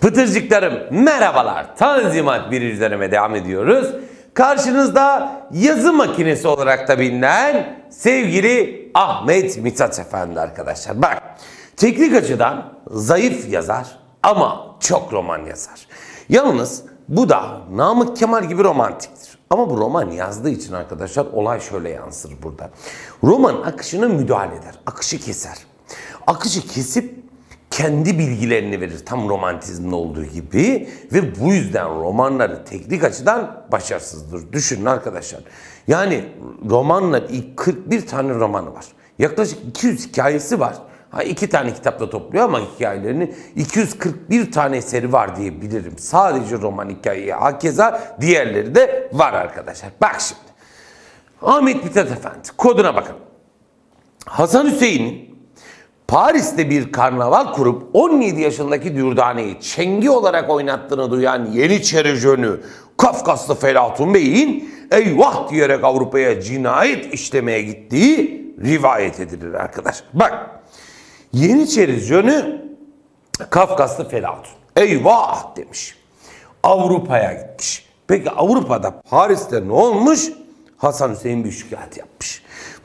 Pıtırcıklarım merhabalar. Tanzimat biricilerime devam ediyoruz. Karşınızda yazı makinesi olarak da bilinen sevgili Ahmet Mithat Efendi arkadaşlar. Bak, teknik açıdan zayıf yazar ama çok roman yazar. Yalnız bu da Namık Kemal gibi romantiktir. Ama bu roman yazdığı için arkadaşlar olay şöyle yansır burada. Roman akışına müdahale eder. Akışı keser. Akışı kesip kendi bilgilerini verir, tam romantizmde olduğu gibi, ve bu yüzden romanları teknik açıdan başarısızdır. Düşünün arkadaşlar. Yani romanlar, 41 tane romanı var. Yaklaşık 200 hikayesi var. Ha, 2 tane kitapta topluyor ama hikayelerini 241 tane eseri var diyebilirim. Sadece roman hikayeyi, hakeza diğerleri de var arkadaşlar. Bak şimdi. Ahmet Mithat Efendi. Koduna bakın. Hasan Hüseyin'in Paris'te bir karnaval kurup 17 yaşındaki Dürdane'yi çengi olarak oynattığını duyan Yeniçeri jönü Kafkaslı Felatun Bey'in eyvah diyerek Avrupa'ya cinayet işlemeye gittiği rivayet edilir arkadaşlar. Bak, Yeniçeri jönü Kafkaslı Felatun eyvah demiş, Avrupa'ya gitmiş. Peki Avrupa'da, Paris'te ne olmuş? Hasan Hüseyin bir şikayet yapmış.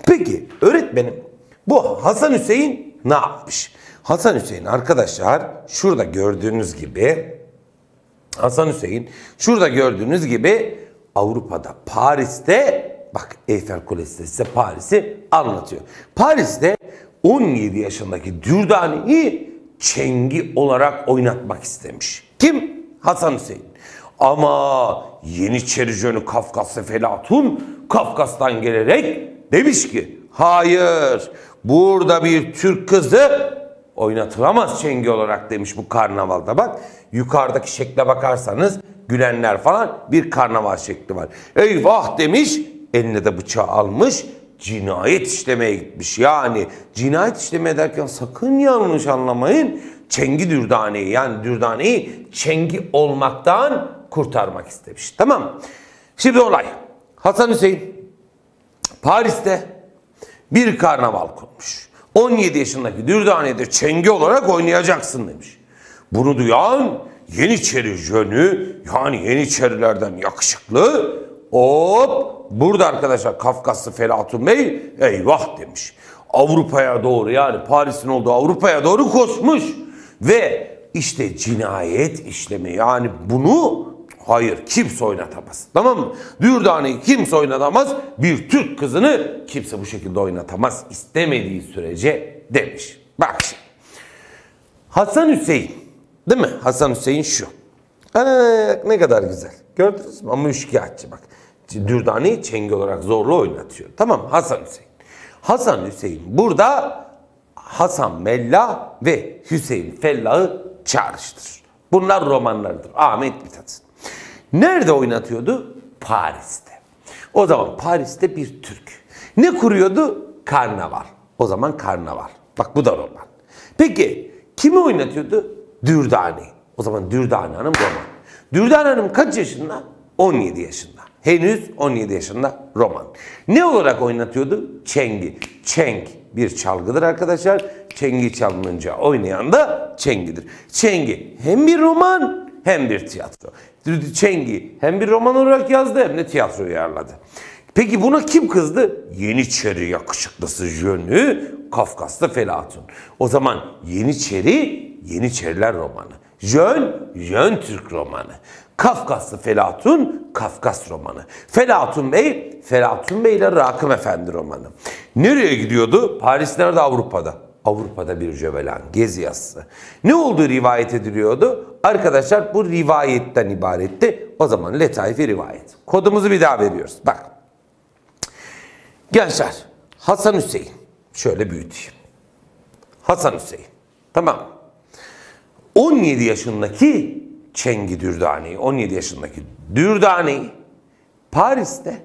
Peki öğretmenim, bu Hasan Hüseyin ne yapmış? Hasan Hüseyin arkadaşlar, şurada gördüğünüz gibi Hasan Hüseyin Avrupa'da, Paris'te, bak Eyfel Kulesi size Paris'i anlatıyor. Paris'te 17 yaşındaki Dürdane'yi çengi olarak oynatmak istemiş. Kim? Hasan Hüseyin. Ama Yeniçeri jönü Kafkaslı Felatun Kafkas'tan gelerek demiş ki hayır, burada bir Türk kızı oynatılamaz çengi olarak demiş bu karnavalda. Bak yukarıdaki şekle bakarsanız gülenler falan, bir karnaval şekli var. Eyvah demiş, eline de bıçağı almış, cinayet işlemeye gitmiş. Yani cinayet işlemeye derken sakın yanlış anlamayın, çengi Dürdane'yi, yani Dürdane'yi çengi olmaktan kurtarmak istemiş. Tamam. Şimdi olay. Hasan Hüseyin Paris'te bir karnaval kurmuş. 17 yaşındaki Dürdane'de çengi olarak oynayacaksın demiş. Bunu duyan Yeniçeri jönü, yani Yeniçerilerden yakışıklı, hop burada arkadaşlar Kafkaslı Felatun Bey eyvah demiş. Avrupa'ya doğru, yani Paris'in olduğu Avrupa'ya doğru koşmuş. Ve işte cinayet işlemi, yani bunu hayır, kimse oynatamaz. Tamam mı? Dürdane'yi kimse oynatamaz. Bir Türk kızını kimse bu şekilde oynatamaz istemediği sürece demiş. Bak şimdi. Hasan Hüseyin. Değil mi? Hasan Hüseyin şu. Ne kadar güzel. Gördünüz mü? Ama şikayetçi bak. Dürdane'yi çengi olarak zorla oynatıyor. Tamam, Hasan Hüseyin. Hasan Hüseyin burada Hasan Mellah ve Hüseyin Fellah'ı çağrıştırır. Bunlar romanlarıdır. Ahmet Mithat'ın. Nerede oynatıyordu? Paris'te. O zaman Paris'te bir Türk. Ne kuruyordu? Karnaval. O zaman karnaval. Bak bu da roman. Peki kimi oynatıyordu? Dürdane. O zaman Dürdane Hanım roman. Dürdane Hanım kaç yaşında? 17 yaşında. Henüz 17 yaşında roman. Ne olarak oynatıyordu? Çengi. Çeng bir çalgıdır arkadaşlar. Çengi çalınınca oynayan da çengidir. Çengi hem bir roman hem bir tiyatro. Çengi hem bir roman olarak yazdı hem de tiyatroyu uyarladı. Peki buna kim kızdı? Yeniçeri yakışıklısı jönü Kafkaslı Felatun. O zaman Yeniçeri, Yeniçeriler romanı. Jön, Jön Türk romanı. Kafkaslı Felatun, Kafkas romanı. Felatun Bey, Felatun Bey ile Rakım Efendi romanı. Nereye gidiyordu? Paris nerede? Avrupa'da. Avrupa'da bir cevelan, gezi yazısı. Ne olduğu rivayet ediliyordu? Arkadaşlar bu rivayetten ibaretti. O zaman letaifi rivayet. Kodumuzu bir daha veriyoruz. Bak. Gençler, Hasan Hüseyin. Şöyle büyüteyim. Hasan Hüseyin. Tamam. 17 yaşındaki çengi Dürdane'yi, 17 yaşındaki Dürdane'yi Paris'te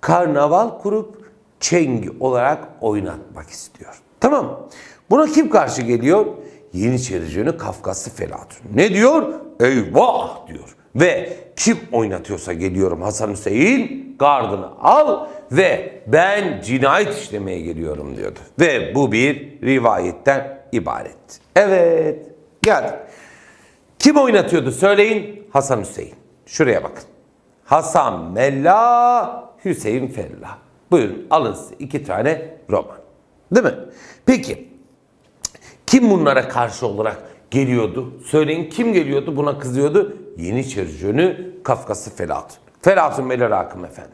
karnaval kurup çengi olarak oynatmak istiyor. Tamam. Buna kim karşı geliyor? Yeniçeri jönü Kafkaslı Felatun. Ne diyor? Eyvah diyor. Ve kim oynatıyorsa geliyorum Hasan Hüseyin, gardını al ve ben cinayet işlemeye geliyorum diyordu. Ve bu bir rivayetten ibaretti. Evet. Geldik. Kim oynatıyordu söyleyin? Hasan Hüseyin. Şuraya bakın. Hasan Mella, Hüseyin Fella. Buyurun alın size iki tane roman. Değil mi? Peki kim bunlara karşı olarak geliyordu? Söyleyin kim geliyordu, buna kızıyordu? Yeniçeri Jönü, Kafkaslı Felatun. Felatun Beyli Rakım Efendi.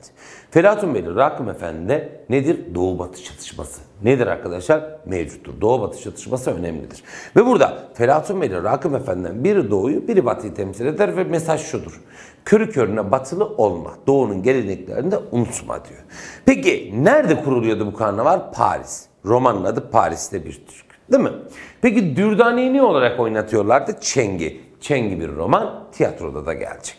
Felatun Beyli Rakım Efendi de nedir? Doğu-Batı çatışması. Nedir arkadaşlar? Mevcuttur. Doğu-Batı çatışması önemlidir. Ve burada Felatun Beyli Rakım Efendi'den biri Doğu'yu, biri Batı'yı temsil eder ve mesaj şudur. Körü körüne batılı olma. Doğu'nun geleneklerini de unutma diyor. Peki nerede kuruluyordu bu karnaval? Paris. Romanın adı Paris'te bir Türk. Değil mi? Peki Dürdane'yi ne olarak oynatıyorlardı? Çengi. Çengi bir roman, tiyatroda da gelecek.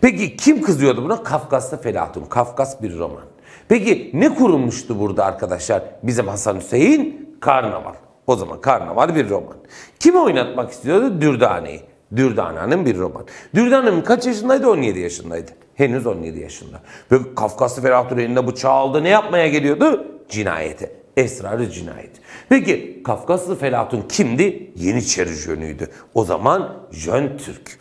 Peki kim kızıyordu buna? Kafkaslı Felatun. Kafkas bir roman. Peki ne kurulmuştu burada arkadaşlar? Bizim Hasan Hüseyin, karnaval. O zaman karnaval bir roman. Kimi oynatmak istiyordu? Dürdane'yi. Dürdane'nin bir roman. Dürdane'nin kaç yaşındaydı? 17 yaşındaydı. Henüz 17 yaşında. Ve Kafkaslı Felatun elinde bıçağı aldı. Ne yapmaya geliyordu? Cinayete. Esrar-ı cinayet. Peki Kafkaslı Felatun kimdi? Yeniçeri Jönü'ydü. O zaman Jön Türk.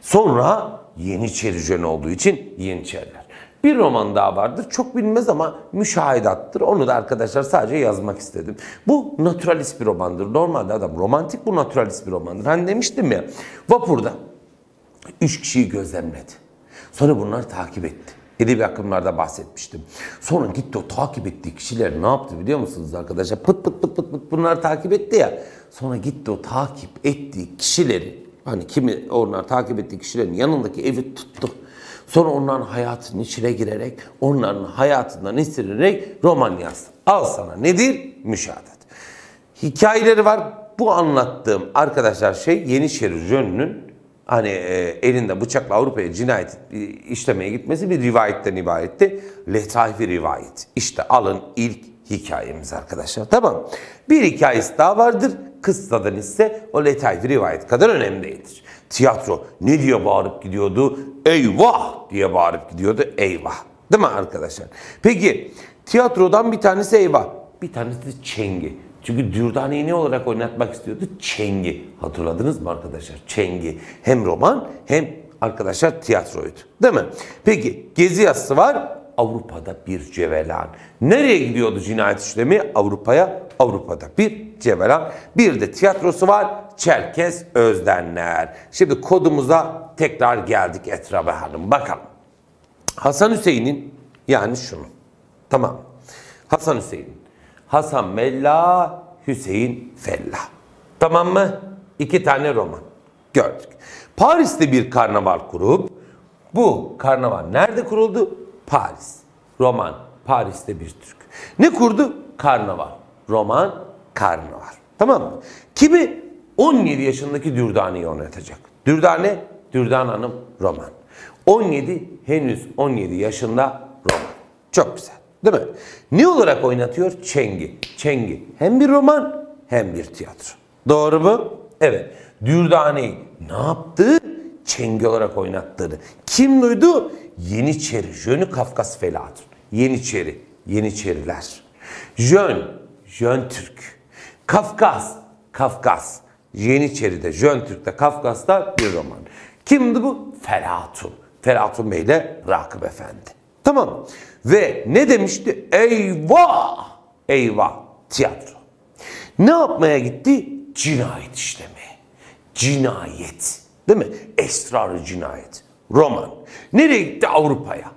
Sonra Yeniçeri Jön olduğu için Yeniçeriler. Bir roman daha vardır. Çok bilinmez ama müşahedattır. Onu da arkadaşlar sadece yazmak istedim. Bu naturalist bir romandır. Normalde adam romantik, bu naturalist bir romandır. Hani demiştim ya, vapurda 3 kişiyi gözlemledi. Sonra bunları takip etti. Edebi akımlarda bahsetmiştim. Sonra gitti o takip ettiği kişiler ne yaptı biliyor musunuz arkadaşlar? Pıt pıt pıt pıt pıt bunları takip etti ya. Sonra gitti o takip ettiği kişileri, hani kimi onlar takip ettiği kişilerin yanındaki evi tuttu. Sonra onların hayatının içine girerek, onların hayatından istirilerek roman yazdı. Al sana nedir? Müşahedat. Hikayeleri var. Bu anlattığım arkadaşlar şey Yeniçeri Jönü'nün hani elinde bıçakla Avrupa'ya cinayet işlemeye gitmesi bir rivayetten ibaretti. Letaifi rivayet. İşte alın ilk hikayemiz arkadaşlar. Tamam. Bir hikayesi daha vardır. Kıssadan ise o Letaifi rivayet kadar önemli değildir. Tiyatro ne diye bağırıp gidiyordu? Eyvah diye bağırıp gidiyordu. Eyvah. Değil mi arkadaşlar? Peki tiyatrodan bir tanesi eyvah. Bir tanesi çengi. Çünkü Dürdane'yi ne olarak oynatmak istiyordu? Çengi. Hatırladınız mı arkadaşlar? Çengi. Hem roman hem arkadaşlar tiyatroydu. Değil mi? Peki gezi yazısı var. Avrupa'da bir cevelan. Nereye gidiyordu cinayet işlemi? Avrupa'ya. Avrupa'da bir cevelan. Bir de tiyatrosu var. Çerkes Özdenler. Şimdi kodumuza tekrar geldik Etrabe Hanım. Bakalım. Hasan Hüseyin'in yani şunu. Tamam. Hasan Hüseyin'in. Hasan Mella, Hüseyin Fella. Tamam mı? İki tane roman. Gördük. Paris'te bir karnaval kurup, bu karnaval nerede kuruldu? Paris. Roman, Paris'te bir Türk. Ne kurdu? Karnaval. Roman, karnaval. Tamam mı? Kimi? 17 yaşındaki Dürdane'yi oynatacak. Dürdane, Dürdane Hanım roman. 17, henüz 17 yaşında roman. Çok güzel. Değil mi? Ne olarak oynatıyor? Çengi. Çengi. Hem bir roman hem bir tiyatro. Doğru mu? Evet. Dürdane'yi ne yaptı? Çengi olarak oynattığını. Kim duydu? Yeniçeri. Jönü Kafkas Felatun. Yeniçeri. Yeniçeriler. Jön. Jön Türk. Kafkas. Kafkas. Yeniçeri'de, Jön Türk'te, Kafkas'ta bir roman. Kimdi bu? Felatun. Felatun Bey ile Rakım Efendi. Tamam mı? Ve ne demişti? Eyvah! Eyvah! Tiyatro. Ne yapmaya gitti? Cinayet işlemi. Cinayet. Değil mi? Esrar-ı cinayet. Roman. Nereye gitti? Avrupa'ya.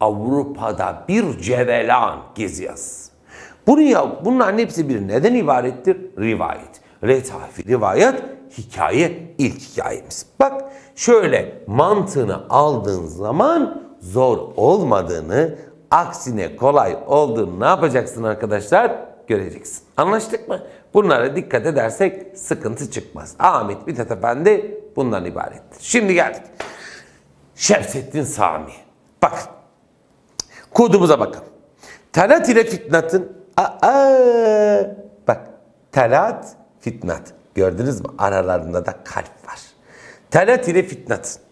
Avrupa'da bir cevelan geziyaz. Bunların hepsi bir neden ibarettir? Rivayet. Letafi rivayet, hikaye, ilk hikayemiz. Bak şöyle mantığını aldığın zaman zor olmadığını, aksine kolay olduğunu ne yapacaksın arkadaşlar? Göreceksin. Anlaştık mı? Bunlara dikkat edersek sıkıntı çıkmaz. Ahmet Mithat Efendi bundan ibarettir. Şimdi geldik. Şemsettin Sami. Bakın. Kodumuza bakın. Talat ile Fitnat'ın bak. Talat, Fitnat. Gördünüz mü? Aralarında da kalp var. Talat ile Fitnat'ın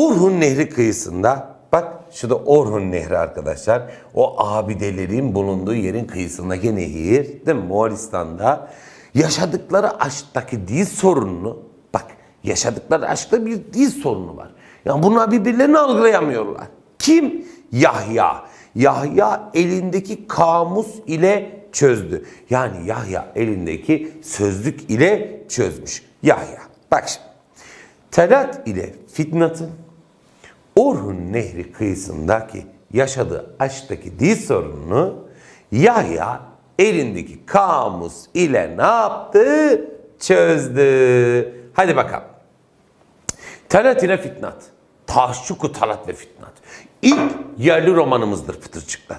Orhun Nehri kıyısında, bak şu da Orhun Nehri arkadaşlar. O abidelerin bulunduğu yerin kıyısındaki nehir, değil mi? Moğolistan'da yaşadıkları aşktaki dil sorununu, bak Yaşadıkları aşkta bir dil sorunu var. Yani bunlar birbirlerini algılayamıyorlar. Kim? Yahya. Yahya elindeki kamus ile çözdü. Yani Yahya elindeki sözlük ile çözmüş. Yahya. Bak şimdi. Talat ile Fitnat'ın Orhun Nehri kıyısındaki yaşadığı aşktaki dil sorununu Yahya elindeki kamus ile ne yaptı? Çözdü. Hadi bakalım. Talat ile Fitnat. Tahşuku Talat ve Fitnat. İlk yerli romanımızdır Pıtırcıklar.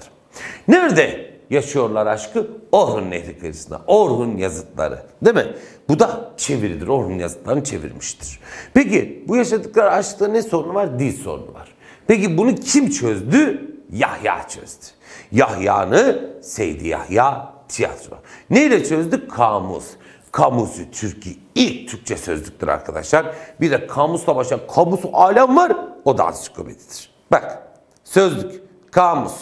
Nerede yaşıyorlar aşkı? Orhun Nehri kıyısında. Orhun Yazıtları. Değil mi? Bu da çeviridir. Orhun Yazıtları'nı çevirmiştir. Peki bu yaşadıkları aşkta ne sorunu var? Dil sorunu var. Peki bunu kim çözdü? Yahya çözdü. Yahya'nı Seydi Yahya tiyatro. Neyle çözdü? Kamus. Kamusu Türkiye ilk Türkçe sözlüktür arkadaşlar. Bir de kamusla başlayan kamusu alem var. O da ansiklopedidir. Bak sözlük, kamus.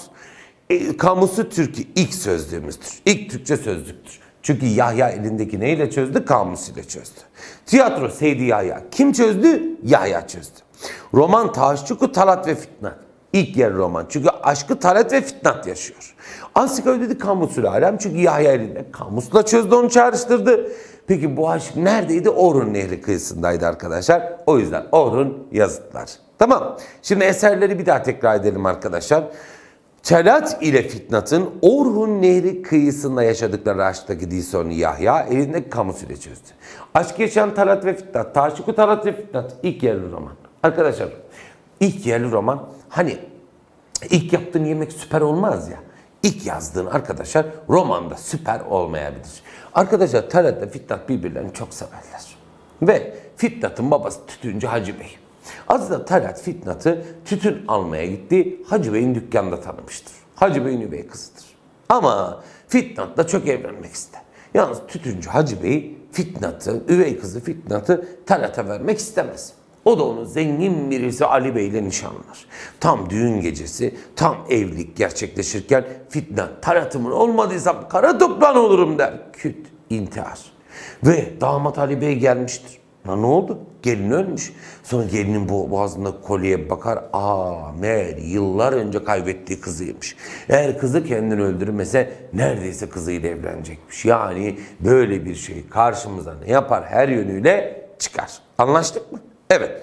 Kamusu Türkiye ilk sözlüğümüzdür. İlk Türkçe sözlüktür. Çünkü Yahya elindeki neyle çözdü? Kamus ile çözdü. Tiyatro Seydi Yahya. Kim çözdü? Yahya çözdü. Roman Tahşuku Talat ve Fitnat. İlk yer roman. Çünkü aşkı Talat ve Fitnat yaşıyor. Ansiklopedide kamusul alem. Çünkü Yahya elinde kamusla çözdü, onu çağrıştırdı. Peki bu aşk neredeydi? Orhun Nehri kıyısındaydı arkadaşlar. O yüzden Orhun Yazıtlar. Tamam. Şimdi eserleri bir daha tekrar edelim arkadaşlar. Talat ile Fitnat'ın Orhun Nehri kıyısında yaşadıkları aşktaki dil sorunu Yahya elindeki kamus ile çözdü. Aşk yaşayan Talat ve Fitnat. Tahşuku Talat ve Fitnat. İlk yerli roman. Arkadaşlar ilk yerli roman hani ilk yaptığın yemek süper olmaz ya. İlk yazdığın arkadaşlar romanda süper olmayabilir. Arkadaşlar Talat ve Fitnat birbirlerini çok severler. Ve Fitnat'ın babası Tütüncü Hacı Bey. Aslında Talat Fitnat'ı tütün almaya gittiği Hacı Bey'in dükkanında tanımıştır. Hacı Bey'in üvey kızıdır. Ama Fitnat'la çok evlenmek ister. Yalnız Tütüncü Hacı Bey Fitnat'ı, üvey kızı Fitnat'ı Talat'a vermek istemez. O da onu zengin birisi Ali Bey ile nişanlar. Tam düğün gecesi, tam evlilik gerçekleşirken Fitnat Talat'ımın olmadıysam kara toprağın olurum der. Küt intihar. Ve damat Ali Bey gelmiştir. Ya ne oldu? Gelin ölmüş. Sonra gelinin boğazında kolyeye bakar. Aa, meğer yıllar önce kaybettiği kızıymış. Eğer kızı kendini öldürmese neredeyse kızıyla evlenecekmiş. Yani böyle bir şey karşımıza ne yapar? Her yönüyle çıkar. Anlaştık mı? Evet.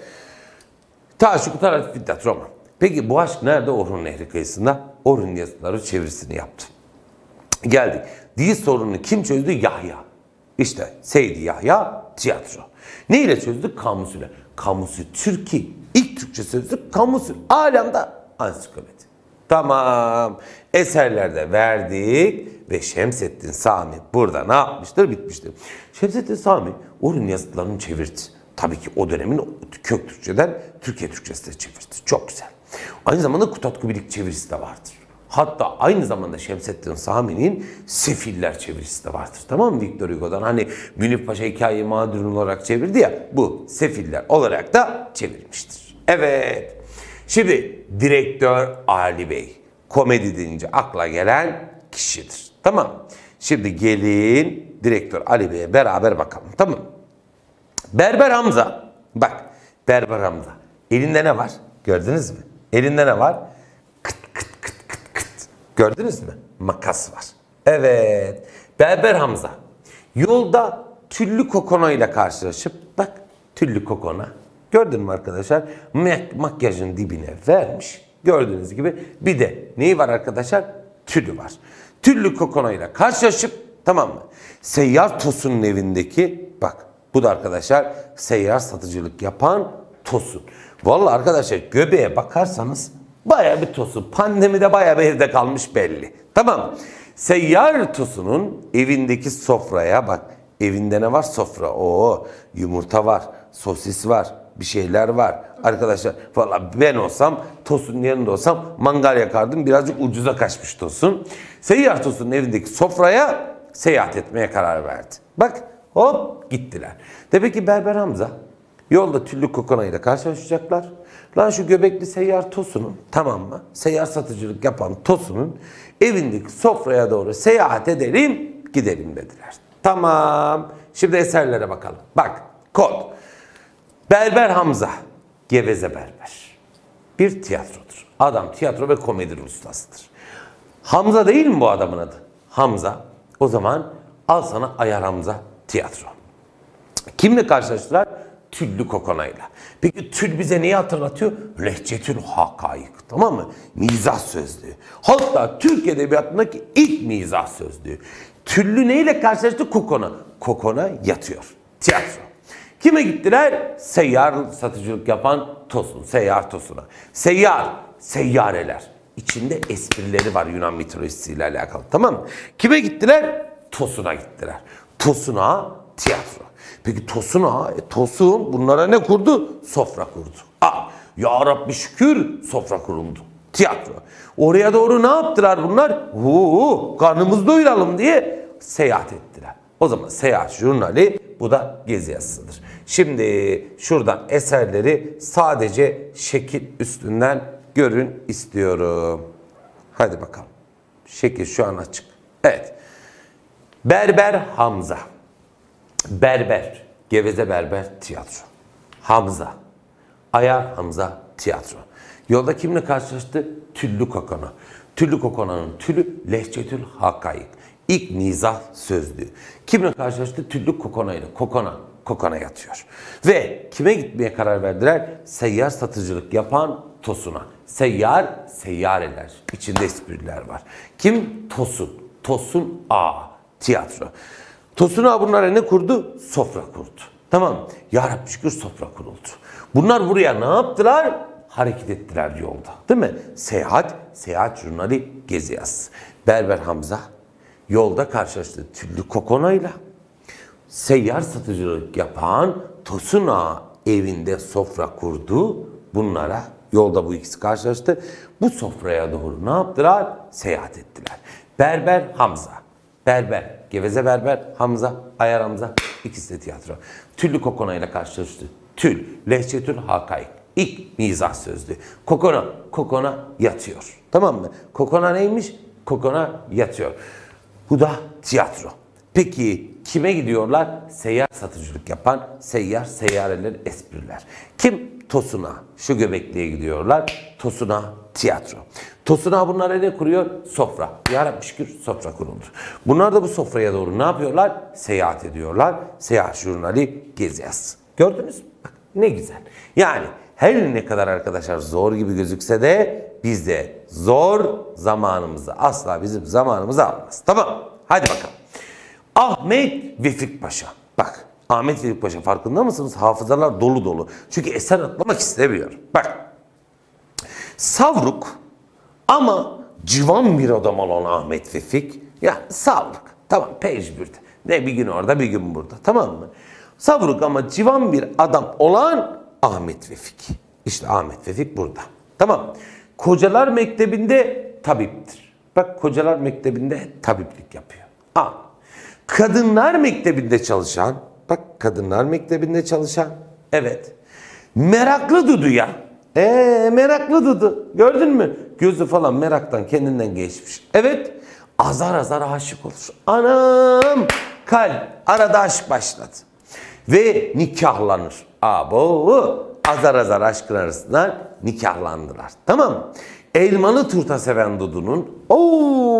Tahşuku Talat ve Fitnat roman. Peki bu aşk nerede? Orhun Nehri kıyısında. Orhun Yazıtları çevirisini yaptı. Geldik. Dil sorununu kim çözdü? Yahya. İşte Seydi Yahya tiyatro. Ne ile çözdü? Kamusuyla. Kamusu Türkiye. İlk Türkçe sözlük kamusu. Alemde ansiklopedi. Tamam. Eserlerde verdik ve Şemsettin Sami burada ne yapmıştır? Bitmiştir. Şemsettin Sami Orhun Yazıtları'nı çevirdi. Tabii ki o dönemin kök Türkçeden Türkiye Türkçesine çevirdi. Çok güzel. Aynı zamanda Kutadgu Bilig çevirisi de vardır. Hatta aynı zamanda Şemsettin Sami'nin Sefiller çevirisi de vardır. Tamam mı? Victor Hugo'dan hani Münif Paşa hikayeyi mağdur olarak çevirdi ya, bu Sefiller olarak da çevirmiştir. Evet. Şimdi direktör Ali Bey. Komedi deyince akla gelen kişidir. Tamam. Şimdi gelin direktör Ali Bey'e beraber bakalım. Tamam. Berber Hamza. Bak. Berber Hamza. Elinde ne var? Gördünüz mü? Elinde ne var? Gördünüz mü? Makas var. Evet. Berber Hamza. Yolda tüllü kokona ile karşılaşıp bak tüllü kokona. Gördün mü arkadaşlar? Makyajın dibine vermiş. Gördüğünüz gibi bir de neyi var arkadaşlar? Tülü var. Tüllü kokona ile karşılaşıp, tamam mı? Seyyar Tosun'un evindeki, bak bu da arkadaşlar seyyar satıcılık yapan Tosun. Vallahi arkadaşlar göbeğe bakarsanız bayağı bir Tosun. Pandemide bayağı bir evde kalmış belli. Tamam. Seyyar Tosun'un evindeki sofraya bak. Evinde ne var? Sofra. Oo, yumurta var. Sosis var. Bir şeyler var. Arkadaşlar valla ben olsam Tosun'un yanında olsam mangal yakardım. Birazcık ucuza kaçmış Tosun. Seyyar Tosun'un evindeki sofraya seyahat etmeye karar verdi. Bak hop gittiler. Demek ki Berber Hamza yolda tüllü kokona ile karşılaşacaklar. Lan şu göbekli seyyar Tosun'un, tamam mı? Seyyar satıcılık yapan Tosun'un evindeki sofraya doğru seyahat edelim, gidelim dediler. Tamam. Şimdi eserlere bakalım. Bak kod. Berber Hamza, geveze berber. Bir tiyatrodur. Adam tiyatro ve komedi ustasıdır. Hamza değil mi bu adamın adı? Hamza. O zaman al sana Ayar Hamza tiyatro. Kimle karşılaştılar? Tüllü Kokona'yla. Peki tül bize neyi hatırlatıyor? Lehçetü'l-Hakayık. Tamam mı? Mizah sözlüğü. Hatta Türk edebiyatındaki ilk mizah sözlüğü. Tüllü neyle karşılaştı? Kokona. Kokona yatıyor. Tiyatro. Kime gittiler? Seyyar satıcılık yapan Tosun. Seyyar Tosun'a. Seyyar. Seyyareler. İçinde esprileri var Yunan mitolojisiyle alakalı. Tamam mı? Kime gittiler? Tosun'a gittiler. Tosun'a tiyatro. Peki Tosun Ağa, Tosun bunlara ne kurdu? Sofra kurdu. Ah, ya Rabbi şükür sofra kuruldu. Tiyatro. Oraya doğru ne yaptılar bunlar? Karnımızı doyuralım diye seyahat ettiler. O zaman seyahat jurnali, bu da gezi yazısıdır. Şimdi şuradan eserleri sadece şekil üstünden görün istiyorum. Hadi bakalım. Şekil şu an açık. Evet. Berber Hamza. Berber, geveze berber tiyatro. Hamza, Ayar Hamza tiyatro. Yolda kimle karşılaştı? Tüllü Kokona. Tüllü Kokona'nın tülü Lehçetü'l-Hakayık. İlk mizah sözlüğü. Kimle karşılaştı? Tüllü Kokona ile. Kokona, Kokona yatıyor. Ve kime gitmeye karar verdiler? Seyyar satıcılık yapan Tosun'a. Seyyar, seyyareler. İçinde espriler var. Kim? Tosun. Tosun Ağa tiyatro. Tosun Ağa bunlara ne kurdu? Sofra kurdu. Tamam mı? Ya Rabbi şükür sofra kuruldu. Bunlar buraya ne yaptılar? Hareket ettiler yolda. Değil mi? Seyahat, seyahat jurnali, gezi yazısı. Berber Hamza yolda karşılaştı Tüllü Kokona'yla. Seyyar satıcılık yapan Tosun Ağa evinde sofra kurdu. Bunlara yolda bu ikisi karşılaştı. Bu sofraya doğru ne yaptılar? Seyahat ettiler. Berber Hamza. Berber. Geveze berber, Hamza, Ayar Hamza, ikisi de tiyatro. Tüllü Kokona ile karşılaştı. Tül, Lehçetü'l-Hakayık. İlk mizah sözlüğü. Kokona, Kokona yatıyor. Tamam mı? Kokona neymiş? Kokona yatıyor. Bu da tiyatro. Peki kime gidiyorlar? Seyyar satıcılık yapan, seyyar, seyyareler, espriler. Kim? Tosun'a, şu göbekliğe gidiyorlar. Tosun'a tiyatro. Tosun Ağa bunlara ne kuruyor? Sofra. Ya Rabbi şükür sofra kuruldu. Bunlar da bu sofraya doğru ne yapıyorlar? Seyahat ediyorlar. Seyahat jurnali, gezi yazısı. Gördünüz mü? Bak ne güzel. Yani her ne kadar arkadaşlar zor gibi gözükse de bizde zor zamanımızı asla bizim zamanımızı almaz. Tamam. Hadi bakalım. Ahmet Vefik Paşa. Bak Ahmet Vefik Paşa farkında mısınız? Hafızalar dolu dolu. Çünkü eser atlamak istemiyorum. Bak. Savruk ama civan bir adam olan Ahmet Vefik, ya savruk, tamam pejbürde, ne bir gün orada bir gün burada, tamam mı? Savruk ama civan bir adam olan Ahmet Vefik. İşte Ahmet Vefik burada, tamam. Kocalar Mektebi'nde tabiptir. Bak Kocalar Mektebi'nde tabiplik yapıyor. A. Kadınlar Mektebi'nde çalışan, bak Kadınlar Mektebi'nde çalışan, evet. Meraklı Dudu'ya, meraklı Dudu, gördün mü? Gözü falan meraktan kendinden geçmiş. Evet, azar azar aşık olur. Anam! Kalp, arada aşk başladı. Ve nikahlanır. Abo! Azar azar aşkın arasından nikahlandılar. Tamam mı? Elmalı turta seven Dudu'nun,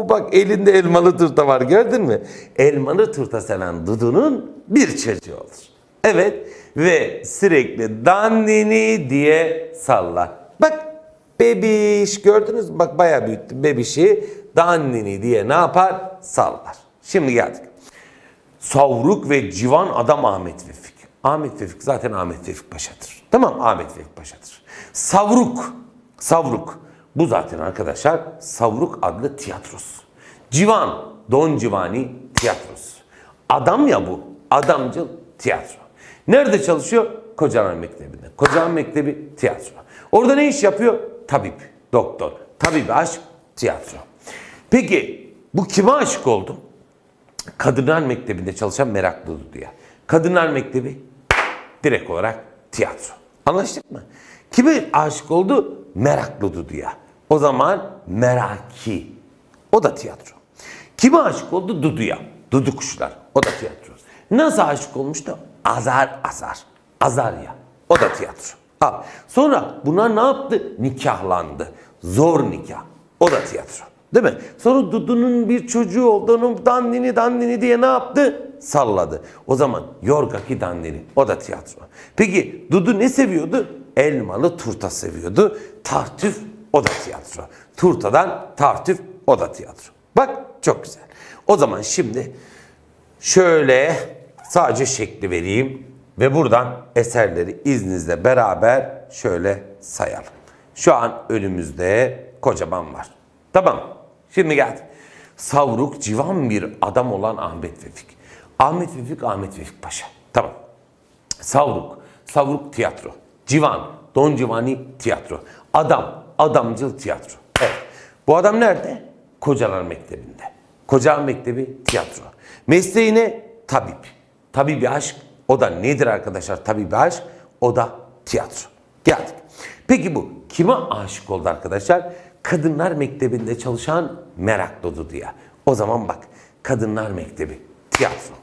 bak elinde elmalı turta var gördün mü? Elmalı turta seven Dudu'nun bir çocuğu olur. Evet, ve sürekli dandini diye sallar. Bak! Bebiş gördünüz mü? Bak bayağı büyüttü bebişi. Dandini diye ne yapar? Sallar. Şimdi geldik. Savruk ve civan adam Ahmet Vefik. Ahmet Vefik zaten Ahmet Vefik Paşa'dır. Tamam Ahmet Vefik Paşa'dır. Savruk. Savruk. Bu zaten arkadaşlar Savruk adlı tiyatrosu. Civan. Don Civani tiyatrosu. Adam ya bu. Adamcıl tiyatro. Nerede çalışıyor? Kocaman Mektebi'nde. Kocaman Mektebi tiyatro. Orada ne iş yapıyor? Tabip, doktor, tabibi aşk, tiyatro. Peki bu kime aşık oldu? Kadınlar Mektebi'nde çalışan meraklı Dudu'ya. Kadınlar Mektebi direkt olarak tiyatro. Anlaştık mı? Kime aşık oldu? Meraklı Dudu'ya. O zaman Meraki. O da tiyatro. Kime aşık oldu? Dudu'ya. Dudu kuşlar. O da tiyatro. Nasıl aşık olmuştu? Azar azar. Azar ya. O da tiyatro. Ha. Sonra bunlar ne yaptı? Nikahlandı. Zor nikah. O da tiyatro. Değil mi? Sonra Dudu'nun bir çocuğu oldu. Onun dandini dandini diye ne yaptı? Salladı. O zaman Yorgaki dandini. O da tiyatro. Peki Dudu ne seviyordu? Elmalı turta seviyordu. Tartüf. O da tiyatro. Turtadan tartüf. O da tiyatro. Bak çok güzel. O zaman şimdi şöyle sadece şekli vereyim ve buradan eserleri izninizle beraber şöyle sayalım. Şu an önümüzde kocaman var. Tamam. Şimdi geldi. Savruk, civan bir adam olan Ahmet Vefik. Ahmet Vefik, Ahmet Vefik Paşa. Tamam. Savruk, savruk tiyatro. Civan, Don Civani tiyatro. Adam, adamcıl tiyatro. Evet. Bu adam nerede? Kocalar Mektebi'nde. Kocalar Mektebi tiyatro. Mesleğine tabip. Tabibi aşk. O da nedir arkadaşlar? Tabibi aşk. O da tiyatro. Geldik. Peki bu kime aşık oldu arkadaşlar? Kadınlar Mektebi'nde çalışan meraklı Dudu'ya. O zaman bak. Kadınlar Mektebi tiyatro.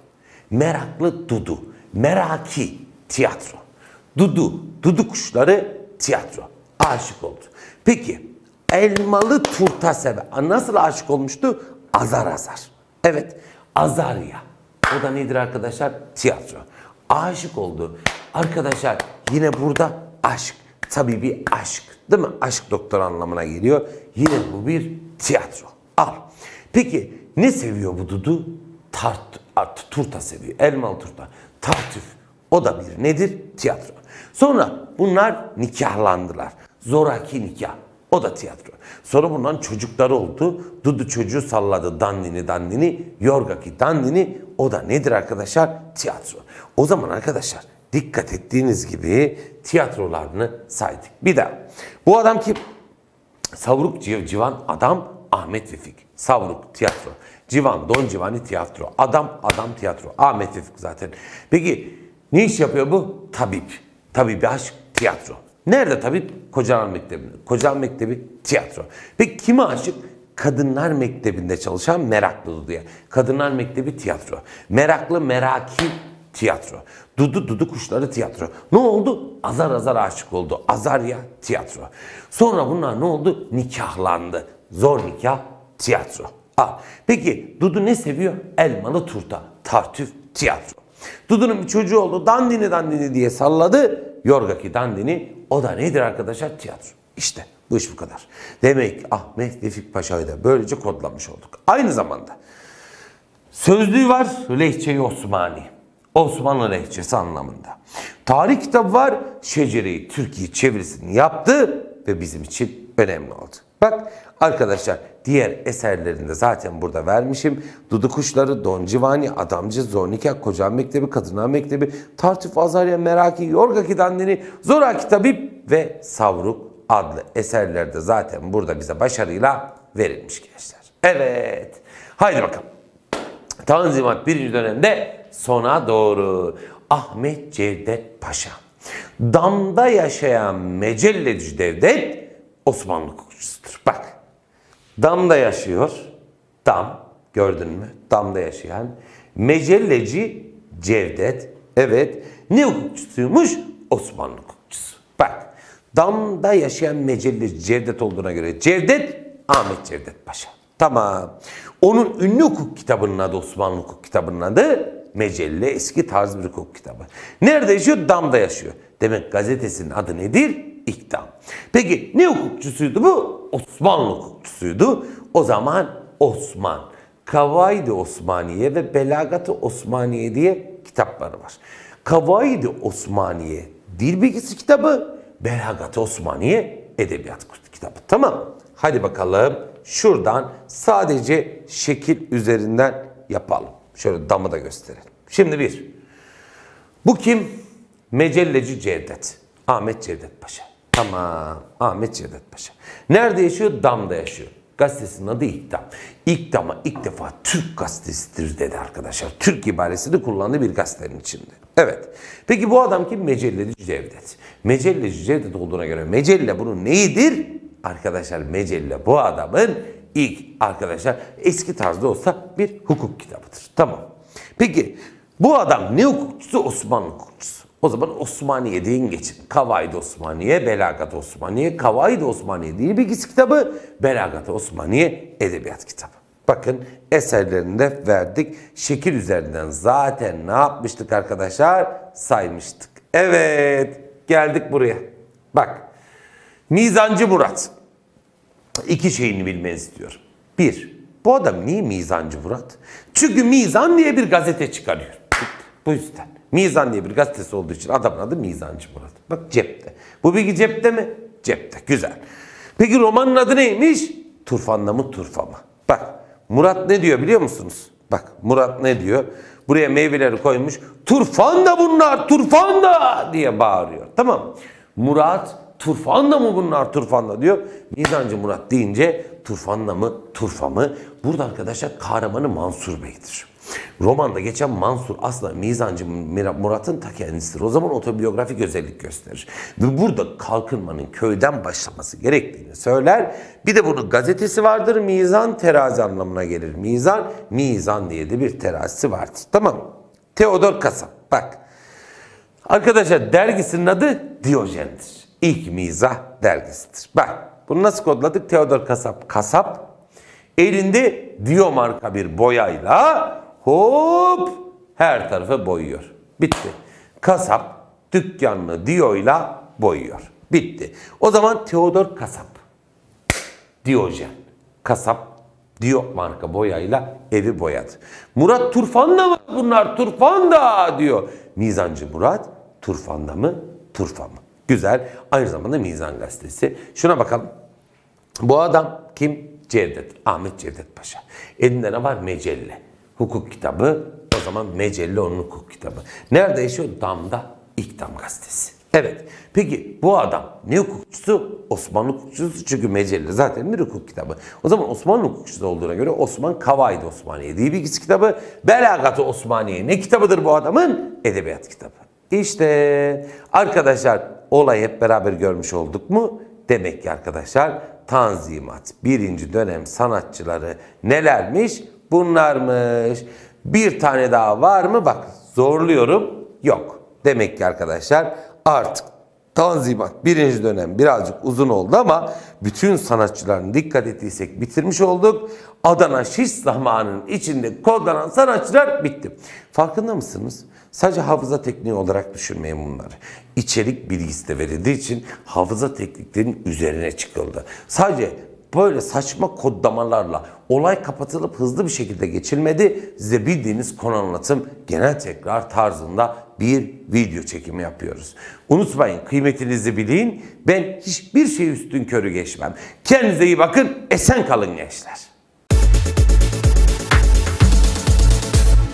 Meraklı Dudu. Meraki tiyatro. Dudu. Dudu kuşları tiyatro. Aşık oldu. Peki. Elmalı turta sever. Nasıl aşık olmuştu? Azar azar. Evet. Azar ya. O da nedir arkadaşlar? Tiyatro. Aşık oldu. Arkadaşlar yine burada aşk. Tabibi aşk. Değil mi? Aşk doktor anlamına geliyor. Yine bu bir tiyatro. Al. Peki ne seviyor bu Dudu? Turta seviyor. Elmalı turta. Tartüf. O da bir nedir? Tiyatro. Sonra bunlar nikahlandılar. Zoraki nikah. O da tiyatro. Sonra bundan çocukları oldu. Dudu çocuğu salladı. Dandini dandini. Yorgaki dandini. O da nedir arkadaşlar? Tiyatro. O zaman arkadaşlar dikkat ettiğiniz gibi tiyatrolarını saydık. Bir daha. Bu adam kim? Savruk civan adam Ahmet Vefik. Savruk tiyatro. Civan Don Civani tiyatro. Adam tiyatro. Ahmet Vefik zaten. Peki ne iş yapıyor bu? Tabip. Tabibi aşk tiyatro. Nerede tabip? Kocalar Mektebi'nde. Kocalar Mektebi tiyatro. Peki kime aşık? Kadınlar Mektebi'nde çalışan meraklı Dudu'ya. Kadınlar Mektebi tiyatro. Meraklı meraki tiyatro. Dudu kuşları tiyatro. Ne oldu? Azar azar aşık oldu. Azarya tiyatro. Sonra bunlar ne oldu? Nikahlandı. Zor nikah tiyatro. Aa, peki Dudu ne seviyor? Elmalı turta. Tartüf tiyatro. Dudu'nun bir çocuğu oldu. Dandini dandini diye salladı. Yorgaki dandini. O da nedir arkadaşlar? Tiyatro. İşte bu iş bu kadar. Demek ki Ahmet Vefik Paşa'yı da böylece kodlamış olduk. Aynı zamanda sözlüğü var. Lehçe-i Osmani. Osmanlı lehçesi anlamında. Tarih kitabı var. Şecere-i Türkiye çevirisini yaptı ve bizim için önemli oldu. Bak arkadaşlar diğer eserlerinde zaten burada vermişim. Dudu kuşları, Don Civani, Adamcı, Zornika, Kocaman Mektebi, Kadınlar Mektebi, Tartüf, Azarya, Meraki, Yorgaki Dandini, Zoraki Tabip ve Savruk adlı eserlerde zaten burada bize başarıyla verilmiş gençler. Evet. Haydi bakalım. Tanzimat 1. dönemde sona doğru. Ahmet Cevdet Paşa. Damda yaşayan Mecelleci Cevdet Osmanlı hukukçusudur. Bak. Damda yaşıyor. Dam. Gördün mü? Damda yaşayan. Mecelleci Cevdet. Evet. Ne hukukçusuymuş? Osmanlı hukukçusu. Bak. Damda yaşayan Mecelleci Cevdet olduğuna göre Cevdet Ahmet Cevdet Paşa. Tamam. Onun ünlü hukuk kitabının adı Osmanlı hukuk kitabının adı Mecelle. Eski tarz bir hukuk kitabı. Nerede yaşıyor? Damda yaşıyor. Demek gazetesinin adı nedir? İkdam. Peki ne hukukçusuydu bu? Osmanlı hukukçusuydu. O zaman Osman, Kavaidi Osmaniye ve Belagatı Osmaniye diye kitapları var. Kavaidi Osmaniye dil bilgisi kitabı, Belagatı Osmaniye edebiyat kitabı. Tamam. Hadi bakalım şuradan sadece şekil üzerinden yapalım. Şöyle damı da gösterelim. Şimdi bir. Bu kim? Mecelleci Cevdet. Ahmet Cevdet Paşa. Tamam. Ahmet Cevdet Paşa. Nerede yaşıyor? Dam'da yaşıyor. Gazetesinin adı İkdam. İkdam'a ilk defa Türk gazetesidir dedi arkadaşlar. Türk ibaresini kullandığı bir gazetenin içinde. Evet. Peki bu adam kim? Mecelleci Cevdet. Mecelleci Cevdet olduğuna göre Mecelle bunun neyidir? Arkadaşlar Mecelle bu adamın ilk arkadaşlar eski tarzda olsa bir hukuk kitabıdır. Tamam. Peki bu adam ne hukukçusu? Osmanlı hukukçusu. O zaman Osmaniye deyin geçin. Kavaidi Osmaniye, Belagatı Osmaniye, Kavaidi Osmaniye diye bilgisi kitabı, Belagatı Osmaniye edebiyat kitabı. Bakın eserlerini de verdik. Şekil üzerinden zaten ne yapmıştık arkadaşlar? Saymıştık. Evet, geldik buraya. Bak, Mizancı Murat. İki şeyini bilmenizi istiyorum. Bir, bu adam niye Mizancı Murat? Çünkü Mizan diye bir gazete çıkarıyor. Bu yüzden. Mizan diye bir gazetesi olduğu için adamın adı Mizancı Murat. Bak cepte. Bu bilgi cepte mi? Cepte. Güzel. Peki romanın adı neymiş? Turfanla mı Turfa mı? Bak Murat ne diyor biliyor musunuz? Bak Murat ne diyor? Buraya meyveleri koymuş. Turfan da bunlar, turfan da diye bağırıyor. Tamam. Murat turfan da mı bunlar, turfan da diyor. Mizancı Murat deyince turfanla mı, turfa mı? Burada arkadaşlar kahramanı Mansur Bey'dir. Romanda geçen Mansur aslında Mizancı Murat'ın ta kendisidir. O zaman otobiyografik özellik gösterir. Ve burada kalkınmanın köyden başlaması gerektiğini söyler. Bir de bunun gazetesi vardır. Mizan terazi anlamına gelir. Mizan, mizan diye de bir terazisi vardır. Tamam mı? Teodor Kasap. Bak. Arkadaşlar dergisinin adı Diyojen'dir. İlk mizah dergisidir. Bak. Bunu nasıl kodladık? Teodor Kasap. Kasap. Elinde Diyo marka bir boyayla hop her tarafı boyuyor. Bitti. Kasap dükkanını Diyo'yla boyuyor. Bitti. O zaman Teodor Kasap. Diyojen. Kasap Diyo marka boyayla evi boyadı. Murat turfanla mı bunlar? Turfanda diyor. Mizancı Murat turfanda mı? Turfa mı? Güzel. Aynı zamanda Mizan gazetesi. Şuna bakalım. Bu adam kim? Cevdet. Ahmet Cevdet Paşa. Elinde ne var? Mecelle. Hukuk kitabı. O zaman Mecelle onun hukuk kitabı. Nerede yaşıyor? Dam'da. İkdam gazetesi. Evet. Peki bu adam ne hukukçusu? Osmanlı hukukçusu. Çünkü Mecelle zaten bir hukuk kitabı. O zaman Osmanlı hukukçusu olduğuna göre Osman Kavaidi Osmaniye diye bilgisi kitabı. Belagatı Osmaniye ne kitabıdır bu adamın? Edebiyat kitabı. İşte arkadaşlar olayı hep beraber görmüş olduk mu? Demek ki arkadaşlar Tanzimat birinci dönem sanatçıları nelermiş? Bunlarmış. Bir tane daha var mı? Bak zorluyorum. Yok. Demek ki arkadaşlar artık Tanzimat birinci dönem birazcık uzun oldu ama bütün sanatçıların dikkat ettiysek bitirmiş olduk. Adana Şiş zamanının içinde kodlanan sanatçılar bitti. Farkında mısınız? Sadece hafıza tekniği olarak düşünmeyin bunları. İçerik bilgisi de verildiği için hafıza tekniklerinin üzerine çıkıldı. Sadece böyle saçma kodlamalarla olay kapatılıp hızlı bir şekilde geçilmedi. Size bildiğiniz konu anlatım genel tekrar tarzında bir video çekimi yapıyoruz. Unutmayın, kıymetinizi bilin. Ben hiçbir şey üstünkörü geçmem. Kendinize iyi bakın. Esen kalın gençler.